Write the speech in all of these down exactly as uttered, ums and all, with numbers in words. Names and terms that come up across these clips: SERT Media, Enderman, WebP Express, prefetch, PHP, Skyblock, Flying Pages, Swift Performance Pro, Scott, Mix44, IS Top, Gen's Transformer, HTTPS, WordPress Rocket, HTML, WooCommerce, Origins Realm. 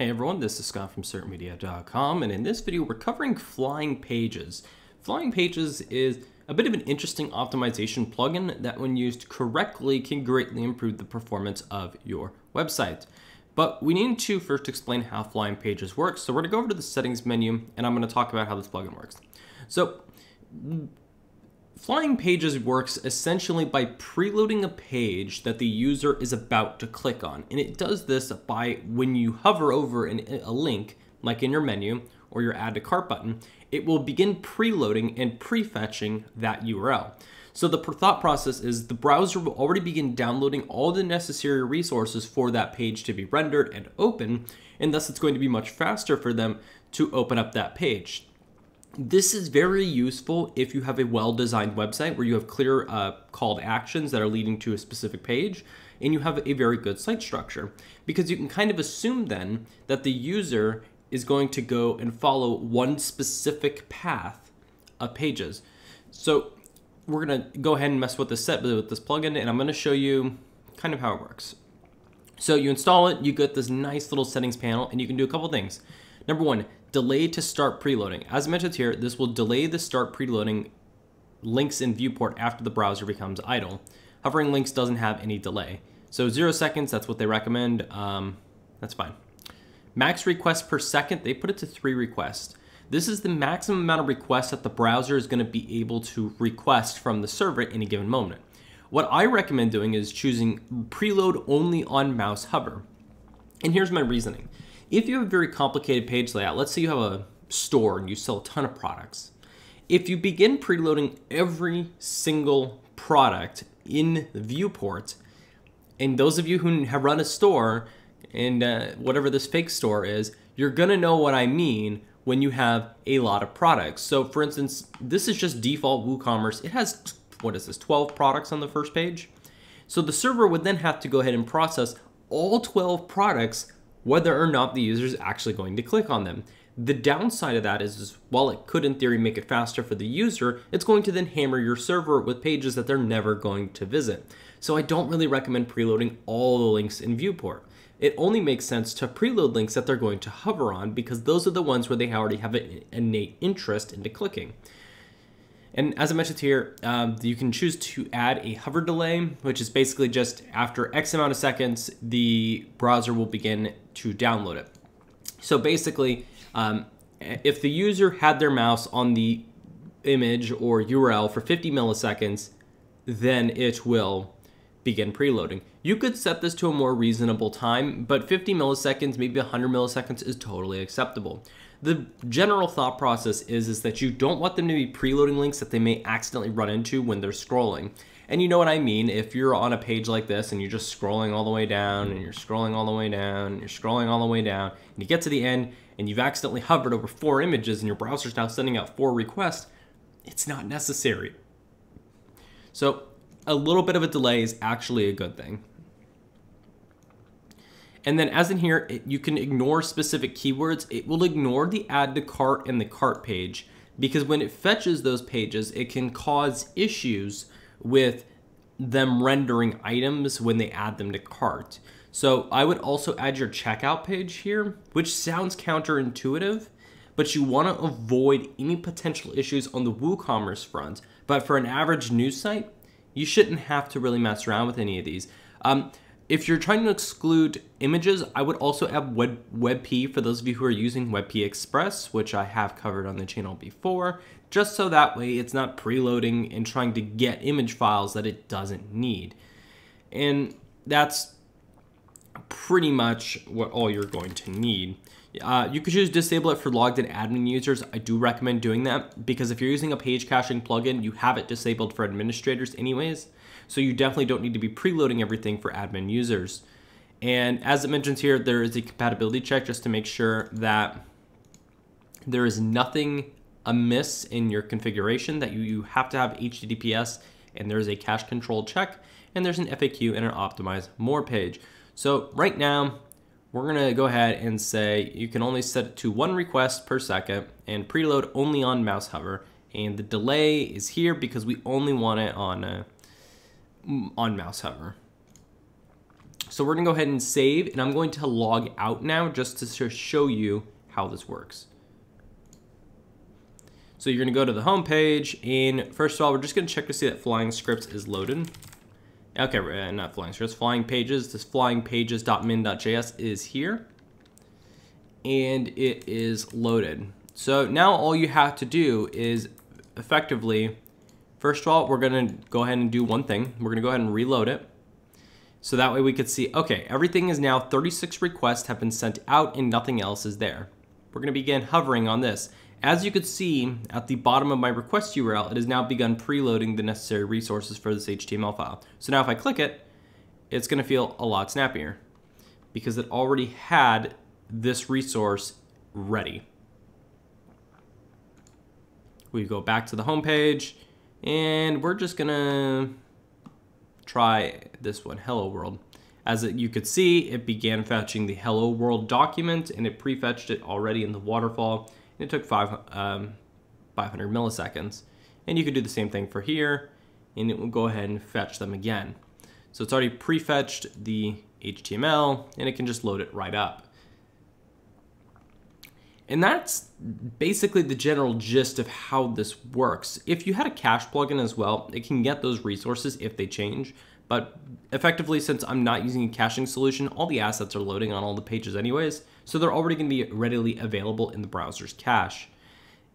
Hey everyone, this is Scott from SERT media dot com, and in this video we're covering Flying Pages. Flying Pages is a bit of an interesting optimization plugin that, when used correctly, can greatly improve the performance of your website. But we need to first explain how Flying Pages works, so we're going to go over to the settings menu and I'm going to talk about how this plugin works. So Flying Pages works essentially by preloading a page that the user is about to click on. And it does this by, when you hover over an, a link, like in your menu or your add to cart button, it will begin preloading and prefetching that U R L. So the thought process is the browser will already begin downloading all the necessary resources for that page to be rendered and open, and thus it's going to be much faster for them to open up that page. This is very useful if you have a well-designed website where you have clear uh, call to actions that are leading to a specific page, and you have a very good site structure, because you can kind of assume then that the user is going to go and follow one specific path of pages. So we're going to go ahead and mess with this set with this plugin, and I'm going to show you kind of how it works. So you install it, you get this nice little settings panel, and you can do a couple things. Number one, delay to start preloading. As mentioned here, this will delay the start preloading links in viewport after the browser becomes idle. Hovering links doesn't have any delay. So zero seconds, that's what they recommend. Um, that's fine. Max requests per second, they put it to three requests. This is the maximum amount of requests that the browser is going to be able to request from the server at any given moment. What I recommend doing is choosing preload only on mouse hover. And here's my reasoning. If you have a very complicated page layout, let's say you have a store and you sell a ton of products. If you begin preloading every single product in the viewport, and those of you who have run a store and uh, whatever this fake store is, you're gonna know what I mean when you have a lot of products. So for instance, this is just default WooCommerce. It has, what is this, twelve products on the first page? So the server would then have to go ahead and process all twelve products whether or not the user is actually going to click on them. The downside of that is, is, while it could in theory make it faster for the user, it's going to then hammer your server with pages that they're never going to visit. So I don't really recommend preloading all the links in viewport. It only makes sense to preload links that they're going to hover on, because those are the ones where they already have an innate interest into clicking. And as I mentioned here, um, you can choose to add a hover delay, which is basically just after X amount of seconds, the browser will begin to download it. So basically, um, if the user had their mouse on the image or U R L for fifty milliseconds, then it will begin preloading. You could set this to a more reasonable time, but fifty milliseconds, maybe one hundred milliseconds is totally acceptable. The general thought process is, is that you don't want them to be preloading links that they may accidentally run into when they're scrolling. And you know what I mean, if you're on a page like this and you're just scrolling all the way down and you're scrolling all the way down and you're scrolling all the way down and you get to the end and you've accidentally hovered over four images and your browser's now sending out four requests, it's not necessary. So a little bit of a delay is actually a good thing. And then as in here, it, you can ignore specific keywords. It will ignore the add to cart and the cart page, because when it fetches those pages, it can cause issues with them rendering items when they add them to cart. So I would also add your checkout page here, which sounds counterintuitive, but you want to avoid any potential issues on the WooCommerce front. But for an average news site, you shouldn't have to really mess around with any of these. Um, if you're trying to exclude images, I would also add web, WebP for those of you who are using WebP Express, which I have covered on the channel before, just so that way it's not preloading and trying to get image files that it doesn't need. And that's pretty much what all you're going to need. Uh, you could choose disable it for logged in admin users. I do recommend doing that, because if you're using a page caching plugin, you have it disabled for administrators anyways. So you definitely don't need to be preloading everything for admin users. And as it mentions here, there is a compatibility check just to make sure that there is nothing amiss in your configuration, that you, you have to have H T T P S, and there's a cache control check, and there's an F A Q and an optimize more page. So right now, we're going to go ahead and say you can only set it to one request per second and preload only on mouse hover. And the delay is here because we only want it on, uh, on mouse hover. So we're gonna go ahead and save, and I'm going to log out now just to show you how this works. So you're gonna go to the home page, and first of all, we're just gonna check to see that Flying Scripts is loaded. Okay, not Flying Scripts, Flying Pages. This flying pages dot min dot j s is here, and it is loaded. So now all you have to do is effectively, first of all, we're gonna go ahead and do one thing. We're gonna go ahead and reload it. So that way we could see, okay, everything is now thirty-six requests have been sent out and nothing else is there. We're gonna begin hovering on this. As you could see at the bottom of my request U R L, it has now begun preloading the necessary resources for this H T M L file. So now if I click it, it's gonna feel a lot snappier because it already had this resource ready. We go back to the home page and we're just gonna try this one, Hello World. As you could see, it began fetching the Hello World document and it prefetched it already in the waterfall. It took five, um, five hundred milliseconds. And you could do the same thing for here, and it will go ahead and fetch them again. So it's already prefetched the H T M L, and it can just load it right up. And that's basically the general gist of how this works. If you had a cache plugin as well, it can get those resources if they change. But effectively, since I'm not using a caching solution, all the assets are loading on all the pages anyways, so they're already gonna be readily available in the browser's cache.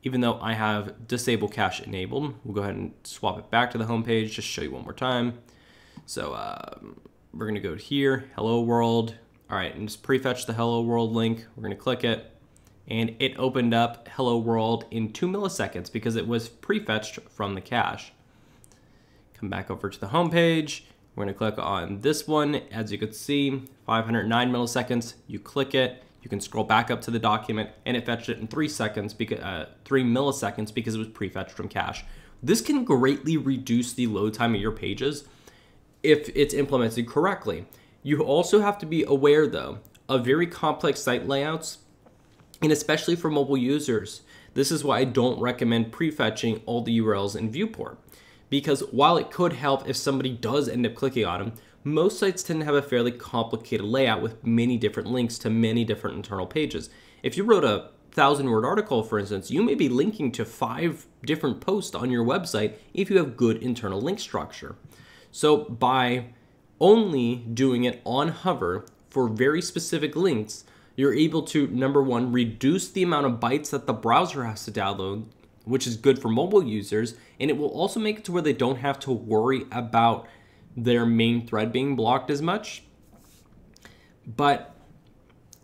Even though I have disable cache enabled, we'll go ahead and swap it back to the home page, just show you one more time. So uh, we're gonna go here, Hello World. All right, and just prefetch the Hello World link. We're gonna click it, and it opened up Hello World in two milliseconds because it was prefetched from the cache. Come back over to the home page. We're gonna click on this one. As you can see, five hundred nine milliseconds, you click it, you can scroll back up to the document, and it fetched it in three seconds, because, uh, three milliseconds because it was prefetched from cache. This can greatly reduce the load time of your pages if it's implemented correctly. You also have to be aware though, of very complex site layouts, and especially for mobile users. This is why I don't recommend prefetching all the U R Ls in viewport. Because while it could help if somebody does end up clicking on them, most sites tend to have a fairly complicated layout with many different links to many different internal pages. If you wrote a thousand word article, for instance, you may be linking to five different posts on your website if you have good internal link structure. So by only doing it on hover for very specific links, you're able to, number one, reduce the amount of bytes that the browser has to download, which is good for mobile users, and it will also make it to where they don't have to worry about their main thread being blocked as much. But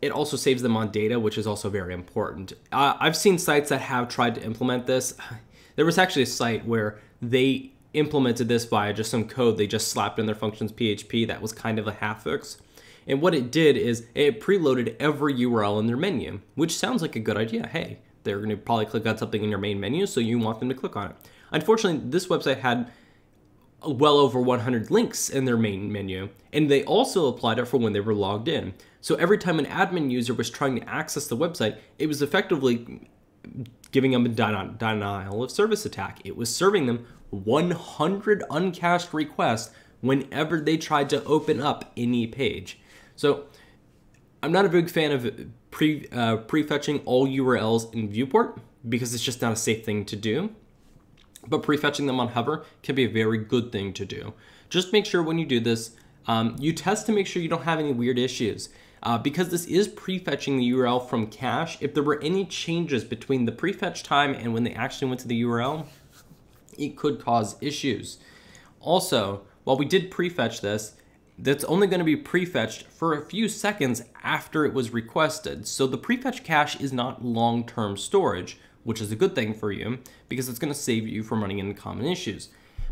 it also saves them on data, which is also very important. Uh, I've seen sites that have tried to implement this. There was actually a site where they implemented this via just some code they just slapped in their functions P H P that was kind of a half fix. And what it did is it preloaded every U R L in their menu, which sounds like a good idea. Hey, they're going to probably click on something in your main menu, so you want them to click on it. Unfortunately, this website had well over one hundred links in their main menu, and they also applied it for when they were logged in. So every time an admin user was trying to access the website, it was effectively giving them a denial of service attack. It was serving them one hundred uncached requests whenever they tried to open up any page. So I'm not a big fan of pre, uh, prefetching all U R Ls in viewport because it's just not a safe thing to do, but prefetching them on hover can be a very good thing to do. Just make sure when you do this, um, you test to make sure you don't have any weird issues uh, because this is prefetching the U R L from cache. If there were any changes between the prefetch time and when they actually went to the U R L, it could cause issues. Also, while we did prefetch this, that's only going to be prefetched for a few seconds after it was requested. So the prefetch cache is not long-term storage, which is a good thing for you because it's going to save you from running into common issues.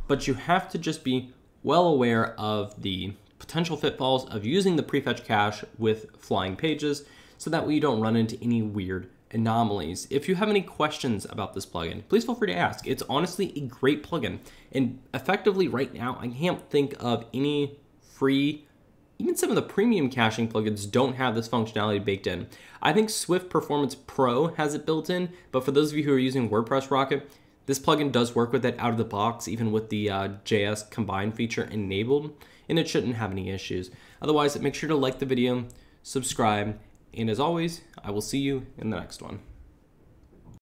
But you have to just be well aware of the potential pitfalls of using the prefetch cache with Flying Pages so that way you don't run into any weird anomalies. If you have any questions about this plugin, please feel free to ask. It's honestly a great plugin, and effectively right now I can't think of any free, even some of the premium caching plugins don't have this functionality baked in. I think Swift Performance Pro has it built in, but for those of you who are using WordPress Rocket, this plugin does work with it out of the box, even with the uh, J S combine feature enabled. and it shouldn't have any issues. Otherwise, make sure to like the video, subscribe, and as always, I will see you in the next one.